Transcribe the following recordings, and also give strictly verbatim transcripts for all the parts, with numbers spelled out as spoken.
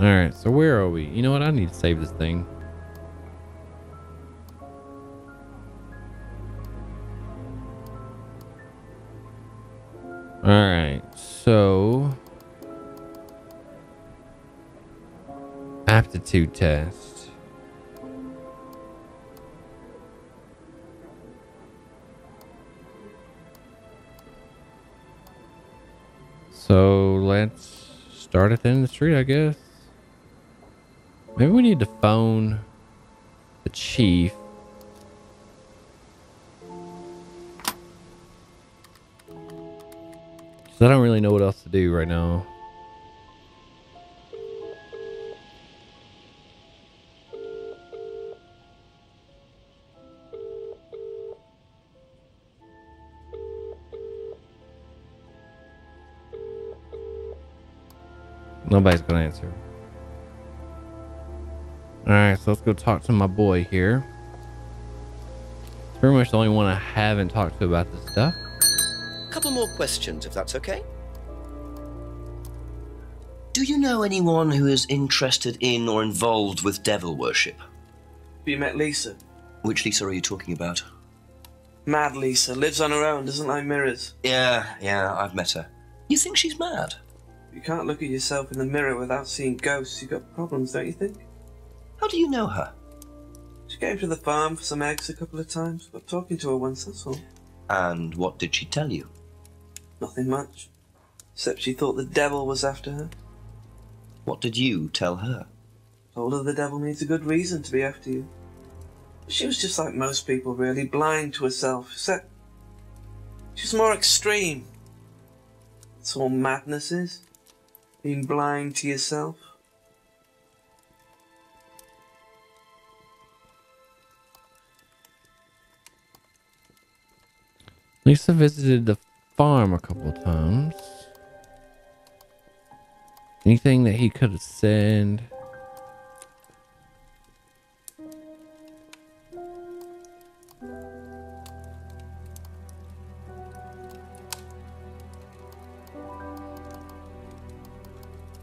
All right, so where are we? You know what? I need to save this thing. All right, so aptitude test. So let's start at the end of the street, I guess. Maybe we need to phone the chief. Because I don't really know what else to do right now. Nobody's gonna answer. All right, so let's go talk to my boy here. It's pretty much the only one I haven't talked to about this stuff. A couple more questions, if that's okay. Do you know anyone who is interested in or involved with devil worship? Have you met Lisa? Which Lisa are you talking about? Mad Lisa, lives on her own, doesn't like mirrors. Yeah, yeah, I've met her. You think she's mad? You can't look at yourself in the mirror without seeing ghosts. You've got problems, don't you think? How do you know her? She came to the farm for some eggs a couple of times, but talking to her once, that's all. And what did she tell you? Nothing much, except she thought the devil was after her. What did you tell her? Told her the devil needs a good reason to be after you. But she was just like most people, really, blind to herself, except she was more extreme. That's all madness is. Being blind to yourself. Lisa visited the farm a couple of times. Anything that he could have said?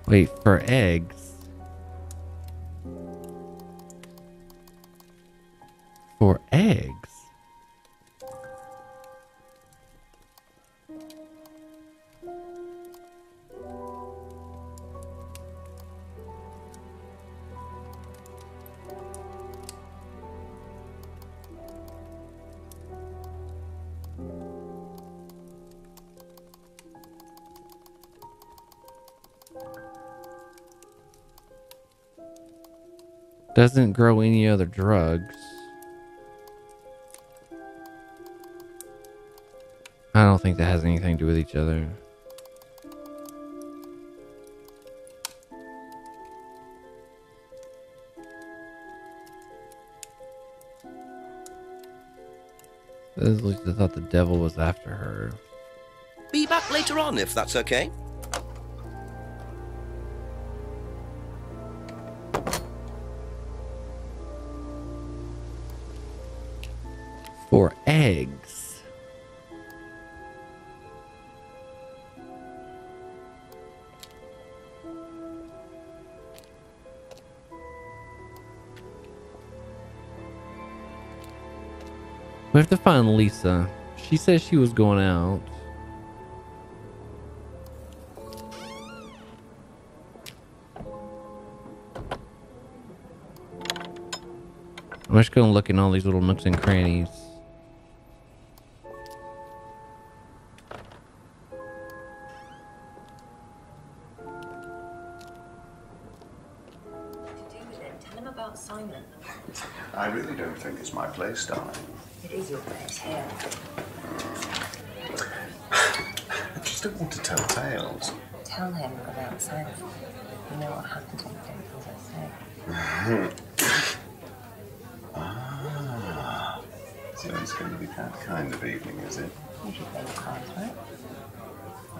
Wait for eggs. For eggs? Doesn't grow any other drugs. I don't think that has anything to do with each other. Those Lisa thought the devil was after her. Be back later on if that's okay. For eggs. We have to find Lisa. She said she was going out. I'm just going to look in all these little nooks and crannies. Darling. It is your place here. I just don't want to tell tales. Tell him about Simon. You know what happens when you don't do as I say. Ah. So it's going to be that kind of evening, is it? You should play your cards, right?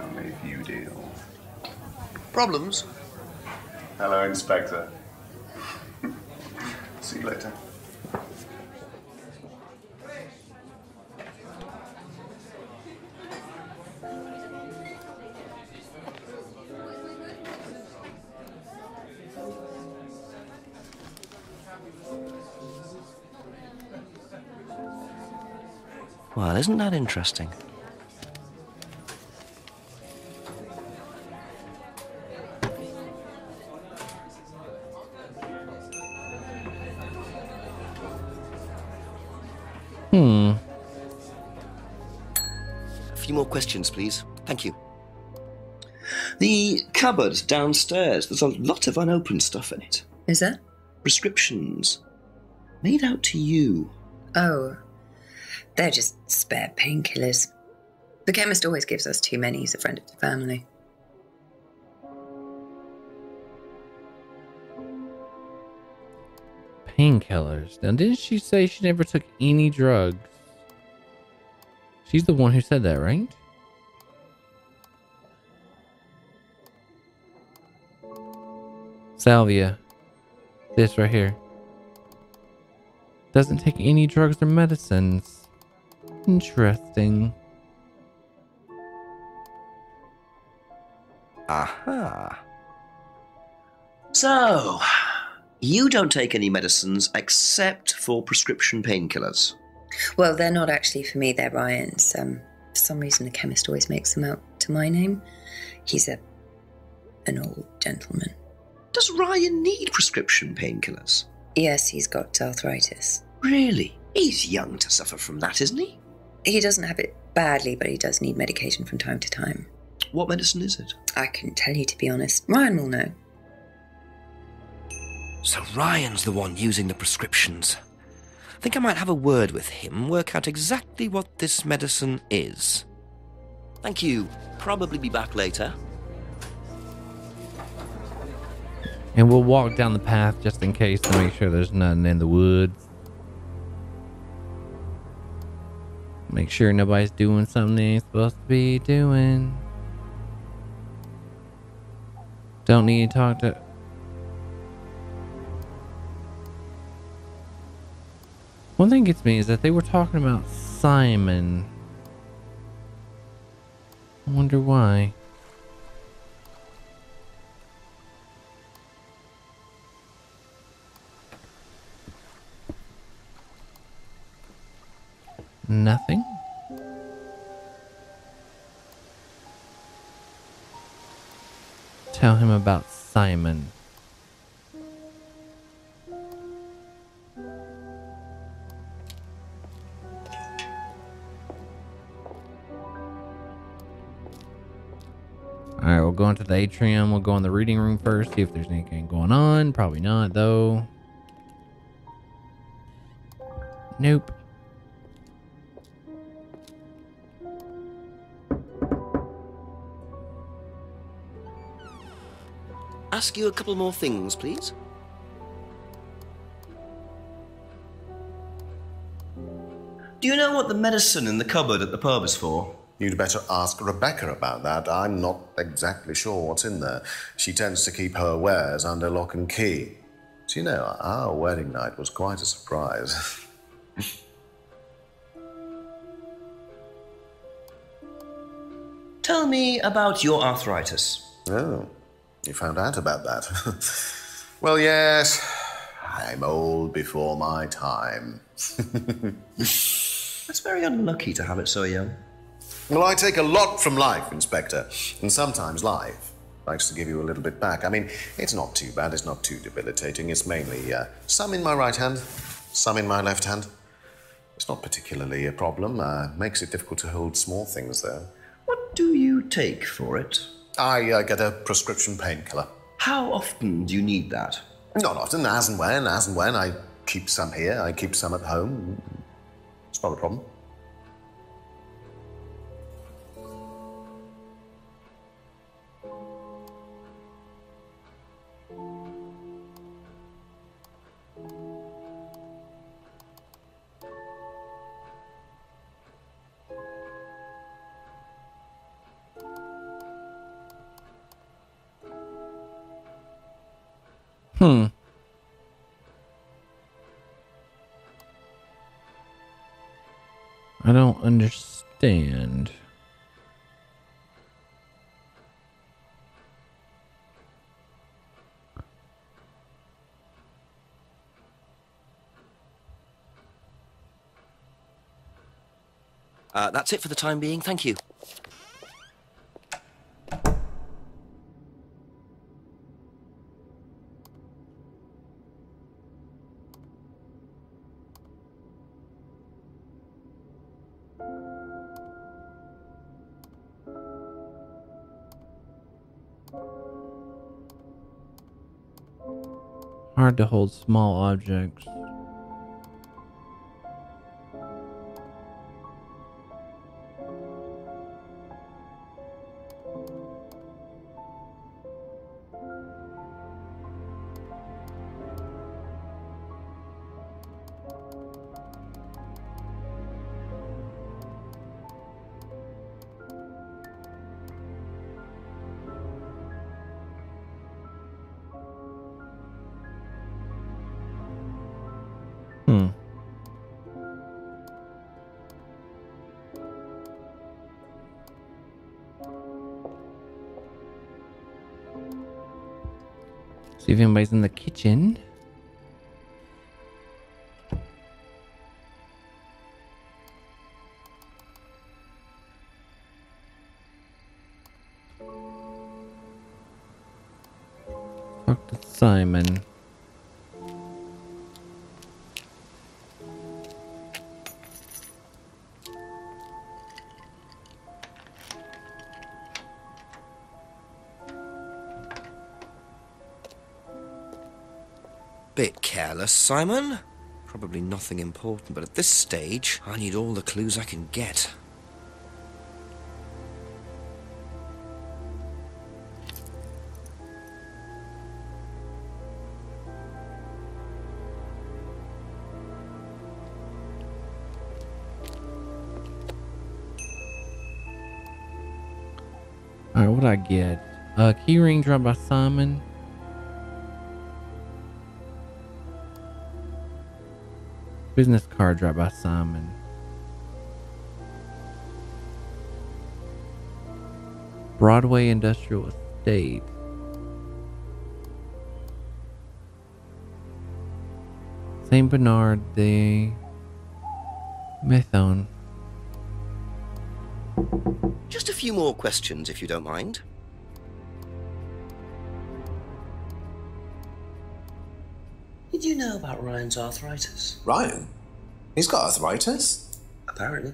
Only if you deal. Problems? Hello, Inspector. See you later. Well, isn't that interesting? Hmm. A few more questions, please. Thank you. The cupboard downstairs, there's a lot of unopened stuff in it. Is there? Prescriptions. Made out to you. Oh. They're just spare painkillers. The chemist always gives us too many. He's a friend of the family. Painkillers. Now, didn't she say she never took any drugs? She's the one who said that, right? Salvia. This right here. Doesn't take any drugs or medicines. Interesting. Aha. So, you don't take any medicines except for prescription painkillers. Well, they're not actually for me, they're Ryan's. Um, for some reason, the chemist always makes them out to my name. He's a, an old gentleman. Does Ryan need prescription painkillers? Yes, he's got arthritis. Really? He's young to suffer from that, isn't he? He doesn't have it badly, but he does need medication from time to time. What medicine is it? I couldn't tell you, to be honest. Ryan will know. So Ryan's the one using the prescriptions. I think I might have a word with him, work out exactly what this medicine is. Thank you. Probably be back later. And we'll walk down the path just in case to make sure there's nothing in the woods. Make sure nobody's doing something they ain't supposed to be doing. Don't need to talk to... One thing gets me is that they were talking about Simon. I wonder why. Nothing. Tell him about Simon. Alright, we'll go into the atrium. We'll go in the reading room first, see if there's anything going on. Probably not, though. Nope. Ask you a couple more things, please. Do you know what the medicine in the cupboard at the pub is for? You'd better ask Rebecca about that. I'm not exactly sure what's in there. She tends to keep her wares under lock and key. Do you know, our wedding night was quite a surprise. Tell me about your arthritis. Oh. You found out about that. Well, yes, I'm old before my time. That's very unlucky to have it so young. Well, I take a lot from life, Inspector, and sometimes life likes to give you a little bit back. I mean, it's not too bad, it's not too debilitating. It's mainly uh, some in my right hand, some in my left hand. It's not particularly a problem. Uh, makes it difficult to hold small things, though. What do you take for it? I uh, get a prescription painkiller. How often do you need that? Not often, as and when, as and when. I keep some here, I keep some at home. It's not a problem. Hmm. I don't understand. Uh, that's it for the time being. Thank you. Hard to hold small objects. See if anybody's in the kitchen. Talk to Simon. Bit careless, Simon. Probably nothing important, but at this stage, I need all the clues I can get. Alright, what'd I get? A key ring dropped by Simon. Business card dropped by Simon. Broadway Industrial Estate. Saint Bernard de Methone. Just a few more questions, if you don't mind. Did you know about Ryan's arthritis? Ryan? He's got arthritis? Apparently.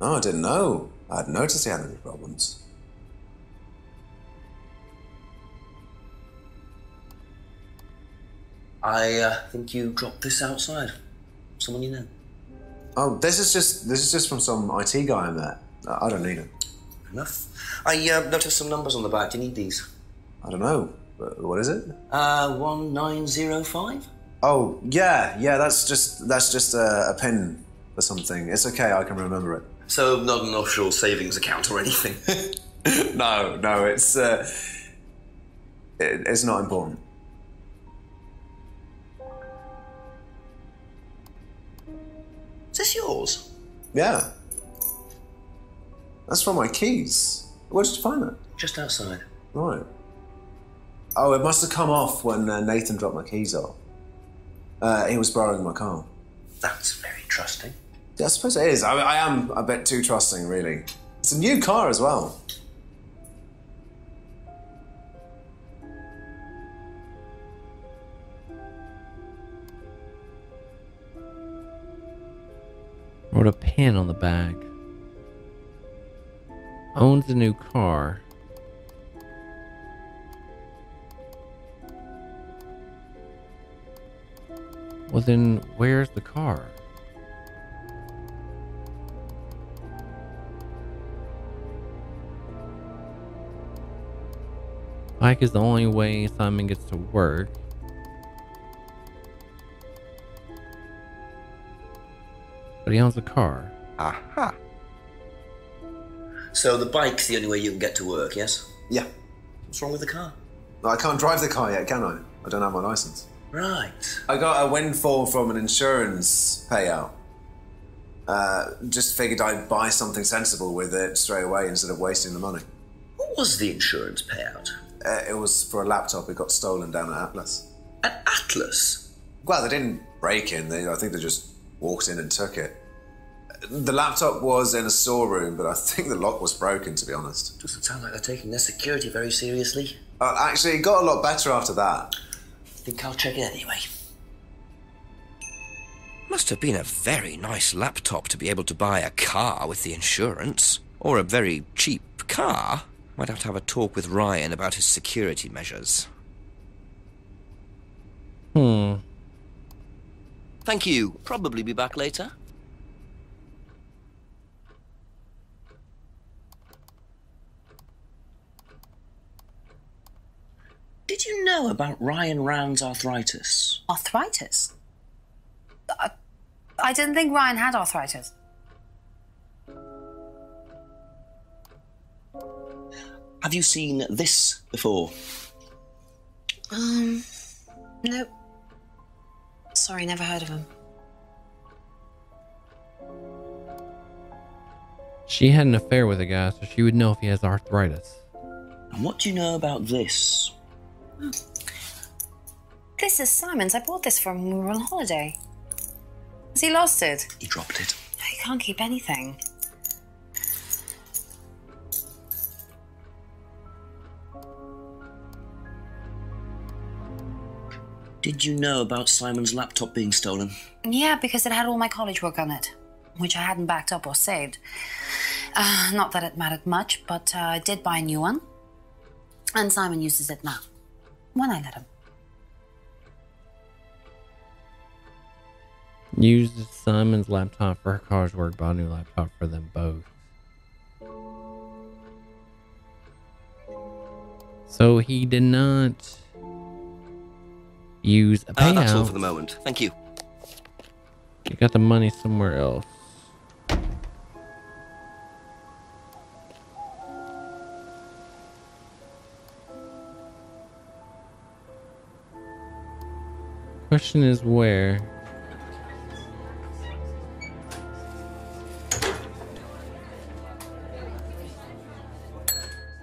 No, I didn't know. I hadn't noticed he had any problems. I uh, think you dropped this outside. Someone you know. Oh, this is just this is just from some I T guy in there. I don't need it. Fair enough. I uh, noticed some numbers on the back. Do you need these? I don't know. What is it? Uh, one nine zero five. Oh, yeah, yeah, that's just that's just a, a pin for something. It's okay, I can remember it. So not an offshore savings account or anything? no, no, it's, uh, it, it's not important. Is this yours? Yeah. That's from my keys. Where did you find that? Just outside. Right. Oh, it must have come off when uh, Nathan dropped my keys off. Uh, he was borrowing my car. That's very trusting. Yeah, I suppose it is. I, I am a bit too trusting, really. It's a new car as well. Wrote a pin on the back. Owns a new car. Well, then where's the car? Bike is the only way Simon gets to work. But he owns a car. Aha. So the bike's the only way you can get to work, yes? Yeah. What's wrong with the car? I can't drive the car yet, can I? I don't have my license. Right. I got a windfall from an insurance payout. Uh, just figured I'd buy something sensible with it straight away instead of wasting the money. What was the insurance payout? Uh, it was for a laptop that got stolen down at Atlas. At Atlas? Well, they didn't break in. They, I think they just walked in and took it. The laptop was in a storeroom, but I think the lock was broken, to be honest. Doesn't sound like they're taking their security very seriously. Uh, actually, it got a lot better after that. I think I'll check it anyway. Must have been a very nice laptop to be able to buy a car with the insurance. Or a very cheap car. Might have to have a talk with Ryan about his security measures. Hmm. Thank you. Probably be back later. Did you know about Ryan Round's arthritis? Arthritis? I, I didn't think Ryan had arthritis. Have you seen this before? Um, nope. Sorry, never heard of him. She had an affair with a guy, so she would know if he has arthritis. And what do you know about this? Hmm. This is Simon's. I bought this for him when we were on holiday. Has he lost it? He dropped it. He can't keep anything. Did you know about Simon's laptop being stolen? Yeah, because it had all my college work on it, which I hadn't backed up or saved. Uh, not that it mattered much, but uh, I did buy a new one. And Simon uses it now, when I let him. Used Simon's laptop for her college work, bought a new laptop for them both. So he did not... use a payout. Uh, that's all for the moment. Thank you. You got the money somewhere else. Question is where?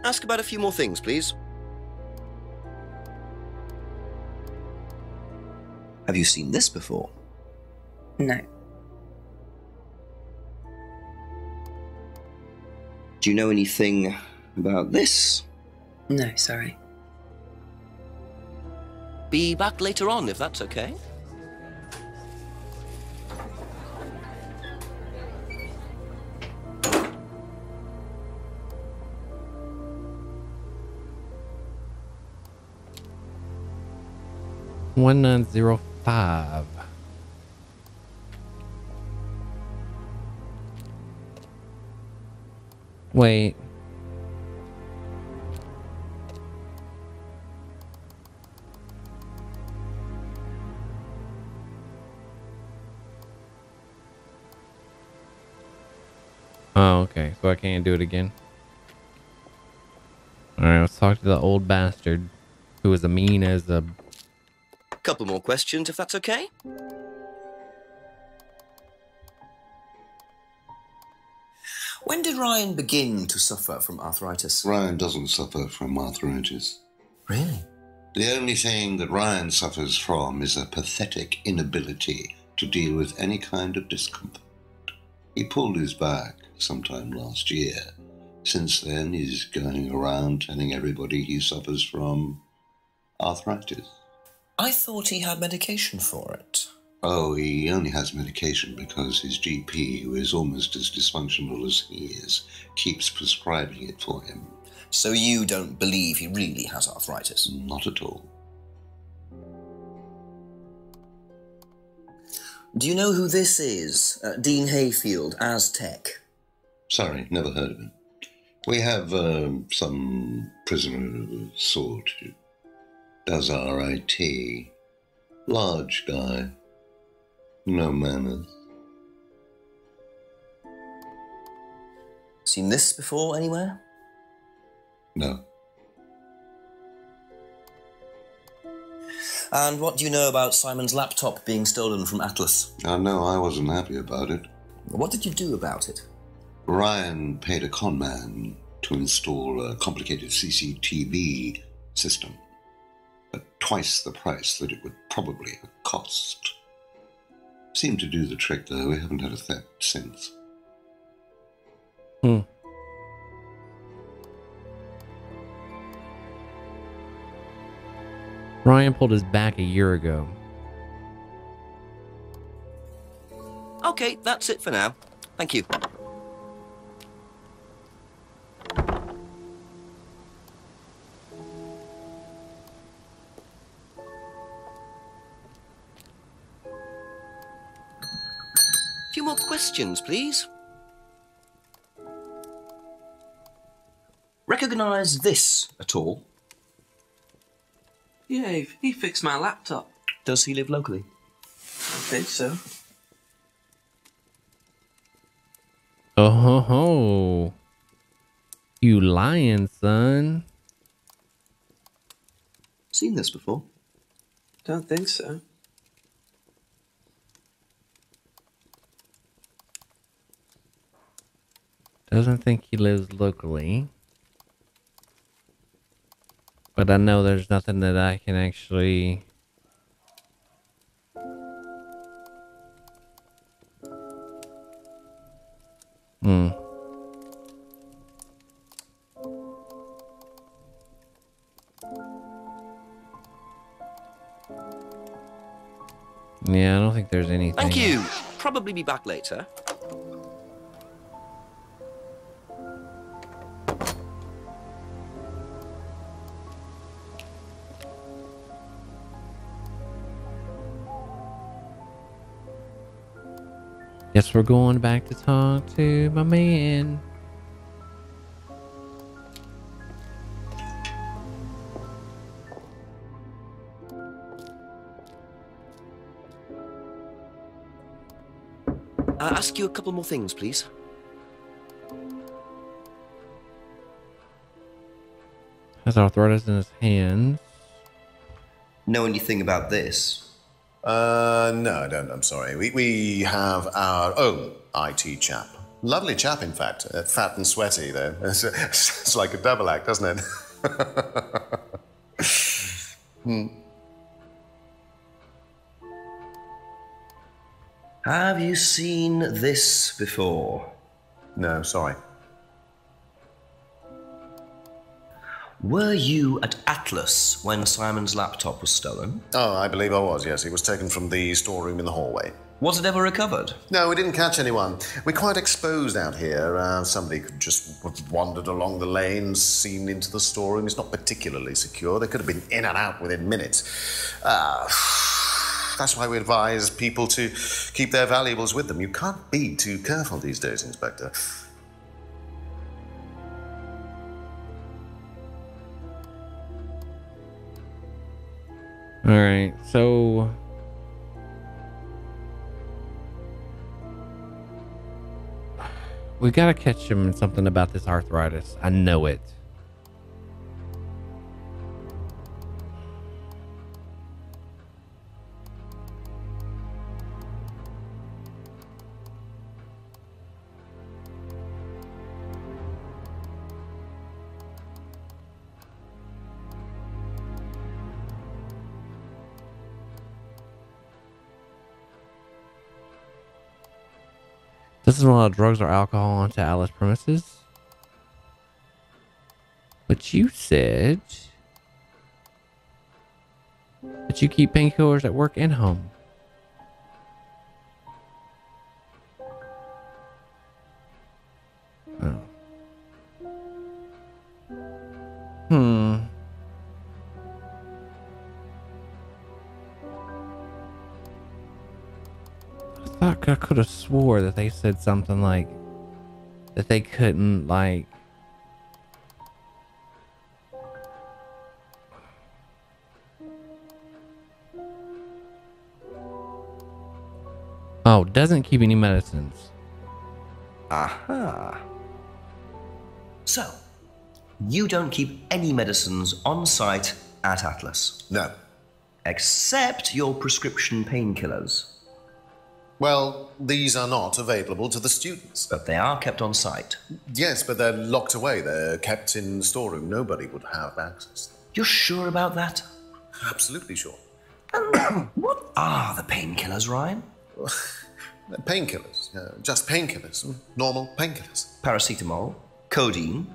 Ask about a few more things, please. Have you seen this before? No. Do you know anything about this? No, sorry. Be back later on, if that's okay. One nine zero five. Five. Wait. Oh, okay. So I can't do it again. All right. Let's talk to the old bastard who was as mean as a... couple more questions, if that's okay. When did Ryan begin to suffer from arthritis? Ryan doesn't suffer from arthritis. Really? The only thing that Ryan suffers from is a pathetic inability to deal with any kind of discomfort. He pulled his back sometime last year. Since then, he's going around telling everybody he suffers from arthritis. I thought he had medication for it. Oh, he only has medication because his G P, who is almost as dysfunctional as he is, keeps prescribing it for him. So you don't believe he really has arthritis? Not at all. Do you know who this is? Uh, Dean Hayfield, Aztec. Sorry, never heard of him. We have um, some prisoner of a sort. Does our I T. Large guy. No manners. Seen this before anywhere? No. And what do you know about Simon's laptop being stolen from Atlas? I know, I wasn't happy about it. What did you do about it? Ryan paid a con man to install a complicated C C T V system. At twice the price that it would probably have cost. Seemed to do the trick, though. We haven't had a theft since. Hmm. Ryan pulled his back a year ago. Okay, that's it for now. Thank you. A few more questions, please. Recognise this at all? Yeah, he fixed my laptop. Does he live locally? I think so. Oh ho ho! You lying, son? Seen this before? Don't think so. Doesn't think he lives locally. But I know there's nothing that I can actually... Hmm. Yeah, I don't think there's anything. Thank you. Probably be back later. Guess we're going back to talk to my man. I'll ask you a couple more things, please. Has arthritis in his hands. Know anything about this? Uh, no, I don't, I'm sorry. We, we have our own I T chap. Lovely chap, in fact. Uh, fat and sweaty, though. It's, it's like a double act, doesn't it? hmm. Have you seen this before? No, sorry. Were you at Atlas when Simon's laptop was stolen? Oh, I believe I was, yes. It was taken from the storeroom in the hallway. Was it ever recovered? No, we didn't catch anyone. We're quite exposed out here. Uh, somebody could just wandered along the lane, seen into the storeroom. It's not particularly secure. They could have been in and out within minutes. Uh, that's why we advise people to keep their valuables with them. You can't be too careful these days, Inspector. All right, so we gotta catch him in something about this arthritis. I know it. Doesn't allow drugs or alcohol onto Alice premises. But you said that you keep painkillers at work and home. Oh. Hmm. I thought I could have swore that they said something like that they couldn't, like, oh, doesn't keep any medicines. Aha. So you don't keep any medicines on site at Atlas? No. Except your prescription painkillers. Well, these are not available to the students. But they are kept on site. Yes, but they're locked away. They're kept in the storeroom. Nobody would have access. You're sure about that? Absolutely sure. And what are the painkillers, Ryan? Painkillers? Uh, just painkillers, normal painkillers. Paracetamol, codeine,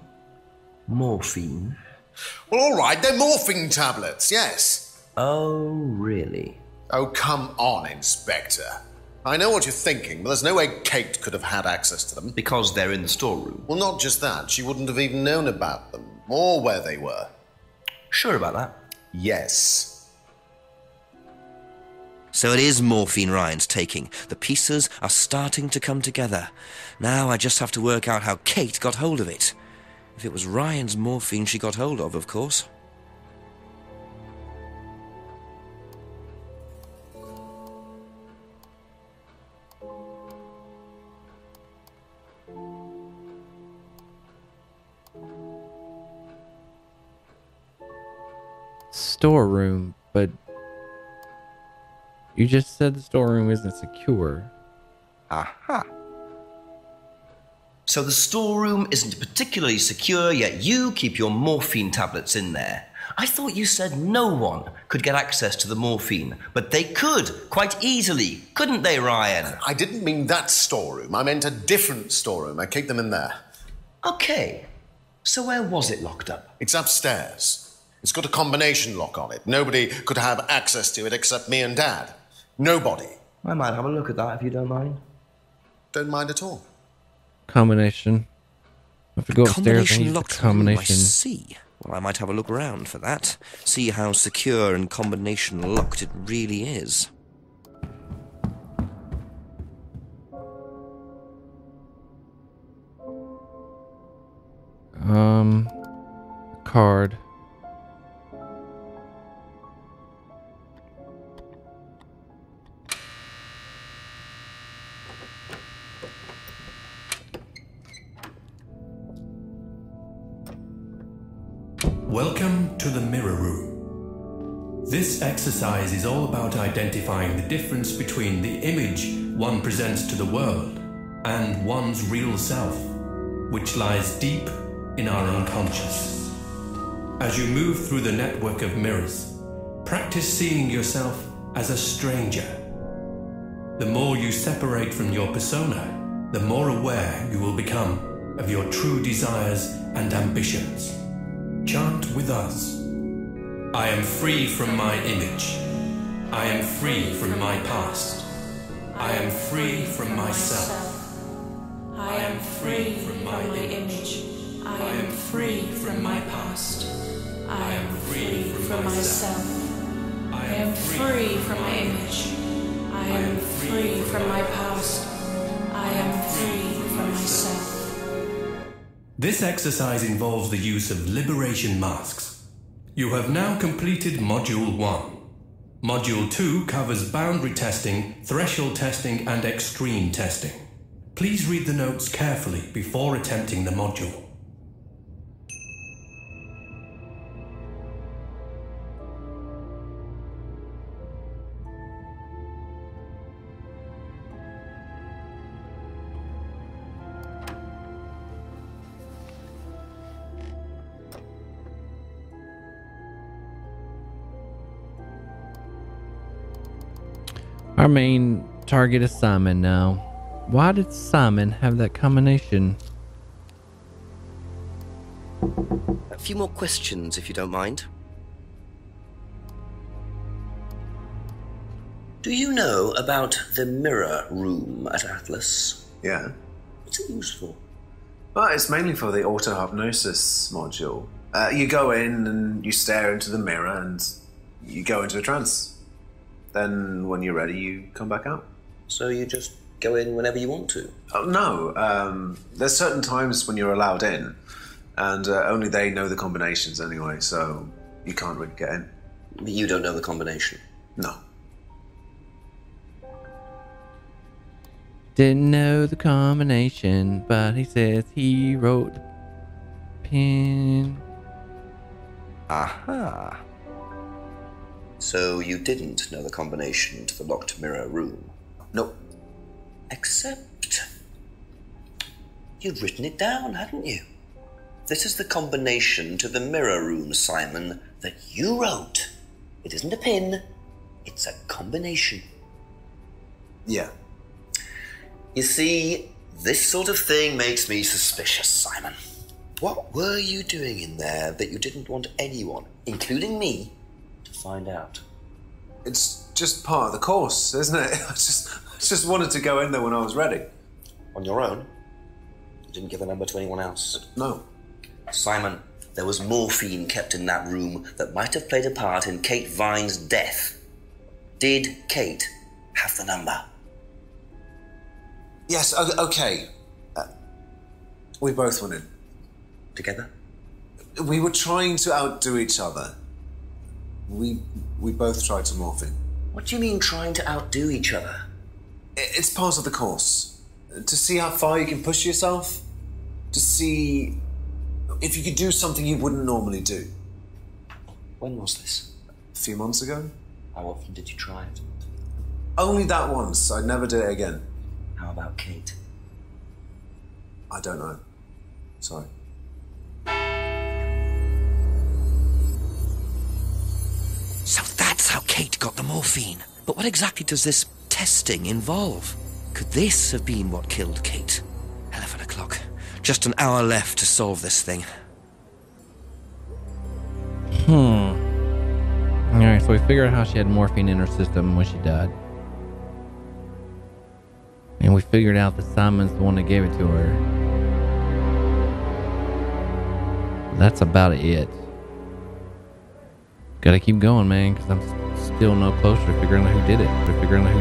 morphine. Well, all right, they're morphine tablets, yes. Oh, really? Oh, come on, Inspector. I know what you're thinking, but there's no way Kate could have had access to them. Because they're in the storeroom. Well, not just that. She wouldn't have even known about them, or where they were. Sure about that? Yes. So it is morphine Ryan's taking. The pieces are starting to come together. Now I just have to work out how Kate got hold of it. If it was Ryan's morphine she got hold of, of course. Storeroom, but... You just said the storeroom isn't secure. Aha. So the storeroom isn't particularly secure, yet you keep your morphine tablets in there. I thought you said no one could get access to the morphine, but they could, quite easily, couldn't they, Ryan? I didn't mean that storeroom. I meant a different storeroom. I keep them in there. Okay. So where was it locked up? It's upstairs. It's got a combination lock on it. Nobody could have access to it except me and Dad. Nobody. I might have a look at that if you don't mind. Don't mind at all. Combination. I have to go upstairs and use the combination. I see. Well, I might have a look around for that. See how secure and combination locked it really is. Um, card. Welcome to the mirror room. This exercise is all about identifying the difference between the image one presents to the world and one's real self, which lies deep in our unconscious. As you move through the network of mirrors, practice seeing yourself as a stranger. The more you separate from your persona, the more aware you will become of your true desires and ambitions. Chant with us. I am free from my image. I am free from my past. I am free from myself. I am free from my image. I am free from my past. I am free from myself. I am free from my image. I am free from my past. I am free from myself. This exercise involves the use of liberation masks. You have now completed Module one. Module two covers boundary testing, threshold testing, and extreme testing. Please read the notes carefully before attempting the module. Our main target is Simon now. Why did Simon have that combination? A few more questions, if you don't mind. Do you know about the mirror room at Atlas? Yeah. What's it used for? Well, it's mainly for the auto-hypnosis module. Uh, you go in and you stare into the mirror and you go into a trance. Then, when you're ready, you come back out. So you just go in whenever you want to? Oh, no. Um, there's certain times when you're allowed in, and uh, only they know the combinations anyway, so you can't really get in. You don't know the combination? No. Didn't know the combination, but he says he wrote pin. Aha. So you didn't know the combination to the locked mirror room? No. Except... you'd written it down, hadn't you? This is the combination to the mirror room, Simon, that you wrote. It isn't a pin, it's a combination. Yeah. You see, this sort of thing makes me suspicious, Simon. What were you doing in there that you didn't want anyone, including me, to find out? It's just part of the course, isn't it? I just, I just wanted to go in there when I was ready. On your own? You didn't give the number to anyone else? No. Simon, there was morphine kept in that room that might have played a part in Kate Vine's death. Did Kate have the number? Yes, okay. Uh, we both went in. Together? We were trying to outdo each other. We we both tried to morphine. What do you mean trying to outdo each other? It's part of the course. To see how far you can push yourself. To see if you could do something you wouldn't normally do. When was this? A few months ago. How often did you try it? Only that once. I never did it again. How about Kate? I don't know. Sorry. So that's how Kate got the morphine. But what exactly does this testing involve? Could this have been what killed Kate? eleven o'clock. Just an hour left to solve this thing. Hmm. Alright, so we figured out how she had morphine in her system when she died. And we figured out that Simon's the one that gave it to her. That's about it. Gotta keep going, man, because I'm still no closer to figuring out who did it. To figuring out who